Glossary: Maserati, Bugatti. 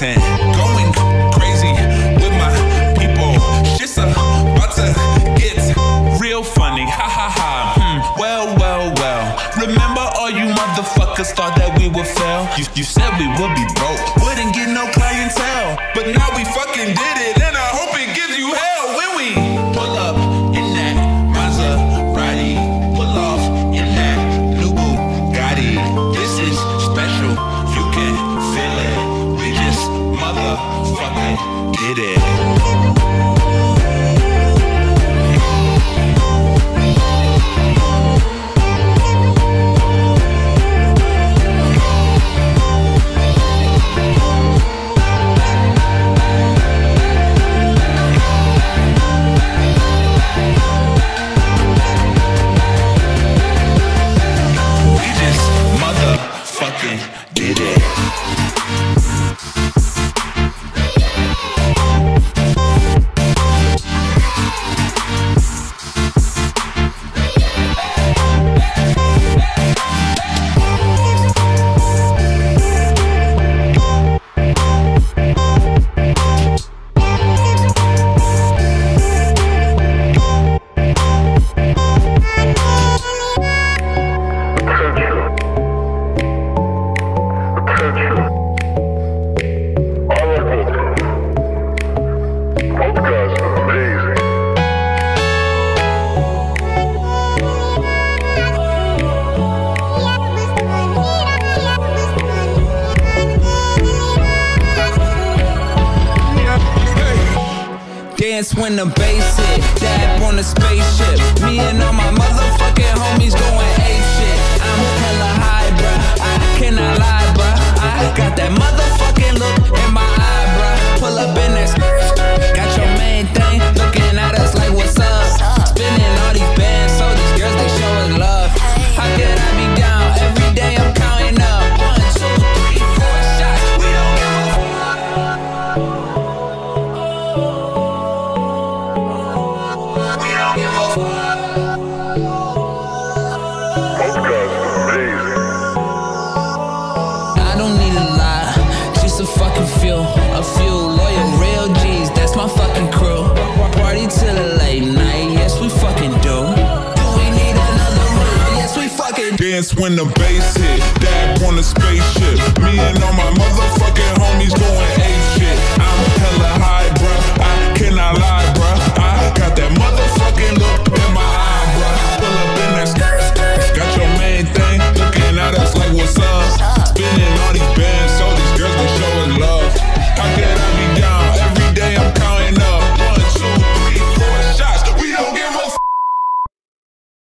10. Going crazy with my people. Shit's about to get real funny. Ha ha ha. Well, well, well. Remember all you motherfuckers thought that we would fail? You said we would be broke, wouldn't get no clientele. But now we fucking did it, and I hope it gives you hell when we pull up in that Maserati, pull off in that new Bugatti. This is special, you can feel it. We just motherfucking did it. When the bass hit, dab on the spaceship. Me and all my motherfucking homies going ape shit. I'm hella high, bruh. I cannot lie, bruh. I got that motherfucking look in my eye, bruh. Pull up in that skirt, got your main thing looking at us like what's up. Spinning all these bands, so these girls they show us love. How could I be down? Every day I'm counting up. 1, 2, 3, 4 shots. We don't give a fuck. I don't need a lot, just a fucking feel. A few loyal, real G's, that's my fucking crew. Party till the late night, yes we fucking do. Do we need another round? Yes we fucking dance when the bass hit, dab on the spaceship. Me and all my motherfucking homies going ape shit. I'm hella high.